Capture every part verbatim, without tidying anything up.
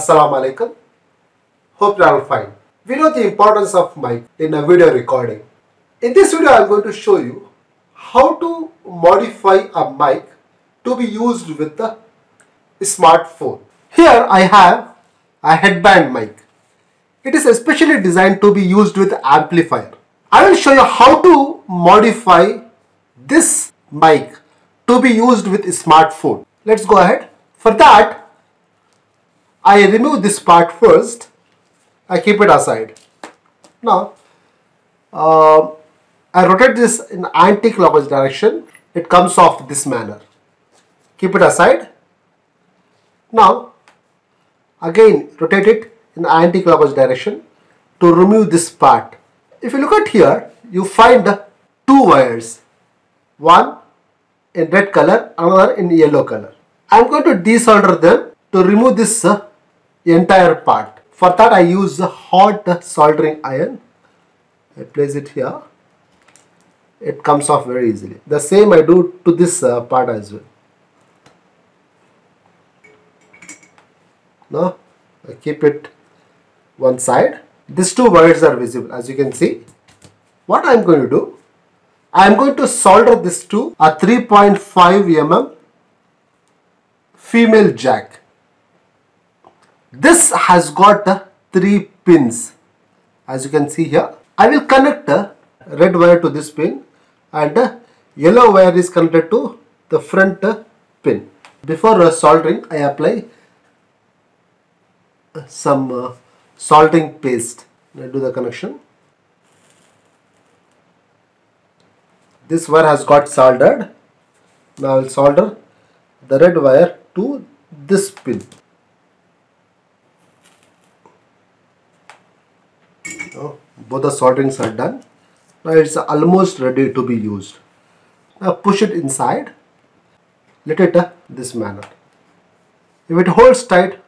Assalamu alaikum. Hope you are all fine. We know the importance of mic in a video recording. In this video, I am going to show you how to modify a mic to be used with the smartphone. Here I have a headband mic. It is especially designed to be used with amplifier. I will show you how to modify this mic to be used with smartphone. Let's go ahead. For that, I remove this part first. I keep it aside. Now, uh, I rotate this in anti-clockwise direction. It comes off this manner. Keep it aside. Now, again rotate it in anti-clockwise direction to remove this part. If you look at here, you find two wires. One in red color, another in yellow color. I am going to desolder them to remove this uh, entire part. For that I use a hot soldering iron. I place it here. It comes off very easily. The same I do to this uh, part as well. Now I keep it one side. These two wires are visible, as you can see. What I am going to do, I am going to solder this to a three point five millimeter female jack. This has got uh, three pins, as you can see here. I will connect uh, red wire to this pin and uh, yellow wire is connected to the front uh, pin. Before uh, soldering, I apply uh, some uh, soldering paste. I do the connection. This wire has got soldered. Now I will solder the red wire to this pin. Now, both the solderings are done. Now it's almost ready to be used. Now push it inside. Let it uh, this manner. If it holds tight,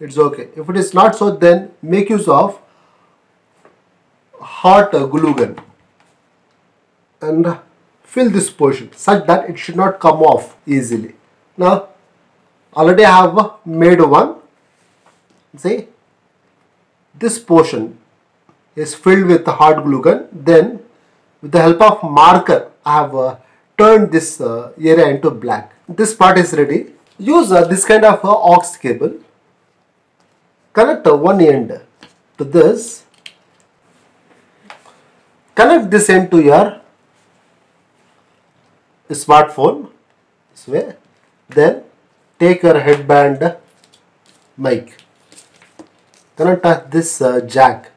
it's okay. If it is not so, then make use of hot uh, glue gun and uh, fill this portion such that it should not come off easily. Now, already I have uh, made one. See, this portion is filled with hard glue gun. Then with the help of marker I have uh, turned this uh, area into black. This part is ready. Use uh, this kind of uh, aux cable. Connect uh, one end to this. Connect this end to your smartphone this way. Then take your headband mic. Connect uh, this uh, jack.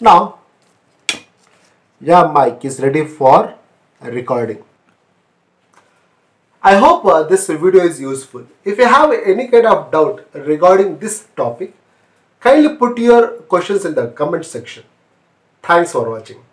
Now, your mic is ready for recording. I hope uh, this video is useful. If you have any kind of doubt regarding this topic, kindly put your questions in the comment section. Thanks for watching.